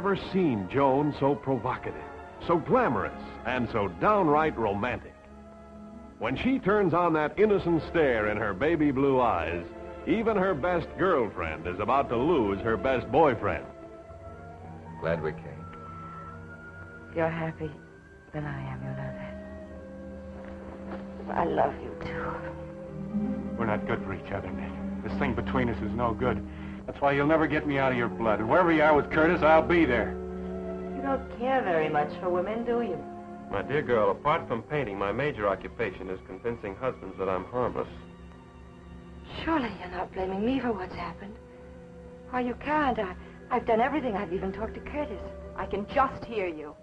never seen Joan so provocative, so glamorous, and so downright romantic. When she turns on that innocent stare in her baby blue eyes, even her best girlfriend is about to lose her best boyfriend. Glad we came. If you're happy, then I am. You know that. I love you, too. We're not good for each other, Nick. This thing between us is no good. That's why you'll never get me out of your blood. And wherever you are with Curtis, I'll be there. You don't care very much for women, do you? My dear girl, apart from painting, my major occupation is convincing husbands that I'm harmless. Surely you're not blaming me for what's happened. Oh, you can't. I've done everything. I've even talked to Curtis. I can just hear you.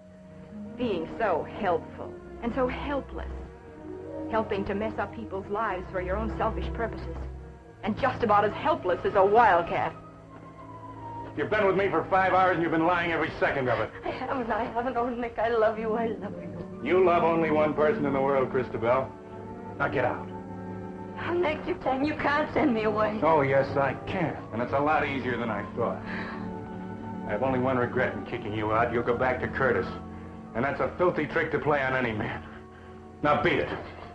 Being so helpful and so helpless. Helping to mess up people's lives for your own selfish purposes. And just about as helpless as a wildcat. You've been with me for 5 hours and you've been lying every second of it. I haven't. Oh, Nick, I love you. I love you. You love only one person in the world, Christabel. Now get out. Oh, Nick, you can't send me away. Oh, yes, I can. And it's a lot easier than I thought. I have only one regret in kicking you out. You'll go back to Curtis. And that's a filthy trick to play on any man. Now beat it.